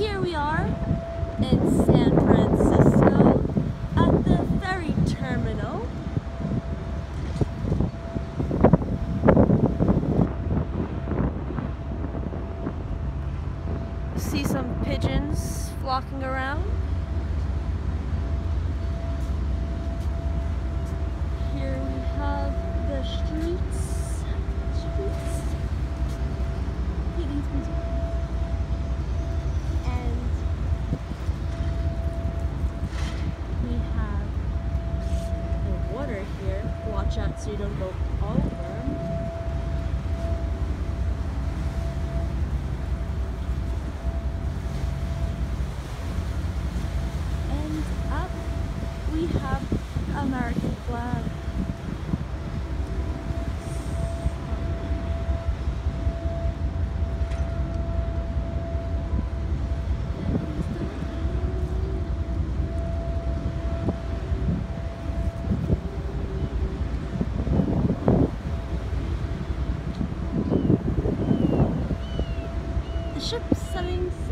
here we are in San Francisco at the ferry terminal. See some pigeons flocking around. Here we have the streets. Hey, these pigeons. Here, watch out so you don't go over. And up we have American flag. Ship settings.